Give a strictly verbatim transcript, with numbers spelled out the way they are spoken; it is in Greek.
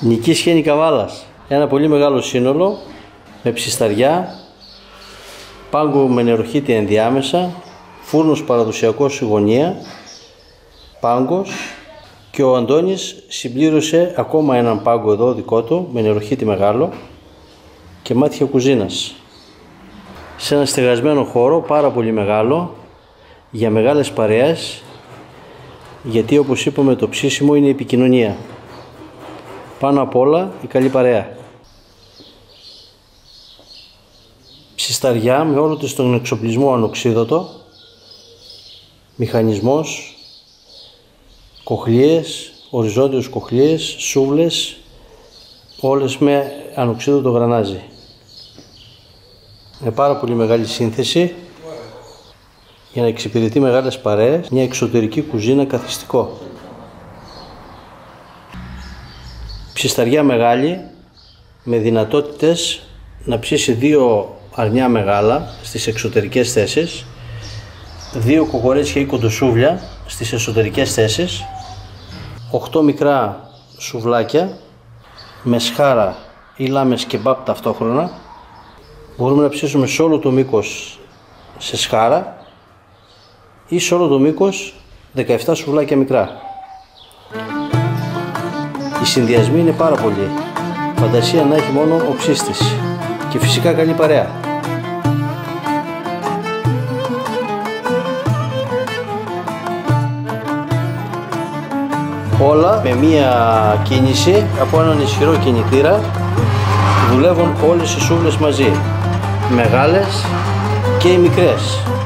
Νικησιανή Καβάλας. Ένα πολύ μεγάλο σύνολο με ψισταριά, πάγκο με νεροχύτη ενδιάμεσα, φούρνος παραδοσιακός στη γωνία, πάγκος, και ο Αντώνης συμπλήρωσε ακόμα έναν πάγκο εδώ δικό του με νεροχύτη μεγάλο και μάτια κουζίνας. Σε ένα στεγασμένο χώρο πάρα πολύ μεγάλο για μεγάλες παρέες, γιατί όπως είπαμε το ψήσιμο είναι η επικοινωνία. Πάνω απ' όλα η καλή παρέα. Ψισταριά με όλο της τον εξοπλισμό ανοξίδωτο, μηχανισμός, κοχλίες, οριζόντιους κοχλίες, σούβλες, όλες με ανοξίδωτο γρανάζι. Με πάρα πολύ μεγάλη σύνθεση για να εξυπηρετεί μεγάλες παρέες, μια εξωτερική κουζίνα καθιστικό. Ψισταριά μεγάλη με δυνατότητες να ψήσει δύο αρνιά μεγάλα στις εξωτερικές θέσεις, δύο κοκορέτσια ή κοντοσούβλια στις εσωτερικές θέσεις, οκτώ μικρά σουβλάκια με σχάρα ή λάμες κεμπάπ ταυτόχρονα. Μπορούμε να ψήσουμε σε όλο το μήκος σε σχάρα ή σε όλο το μήκος δεκαεπτά σουβλάκια μικρά. Οι συνδυασμοί είναι πάρα πολλοί. Φαντασία να έχει μόνο ο ψίστης. Και φυσικά καλή παρέα. Όλα με μία κίνηση από έναν ισχυρό κινητήρα δουλεύουν όλες οι σούβλες μαζί. Μεγάλες και οι μικρές.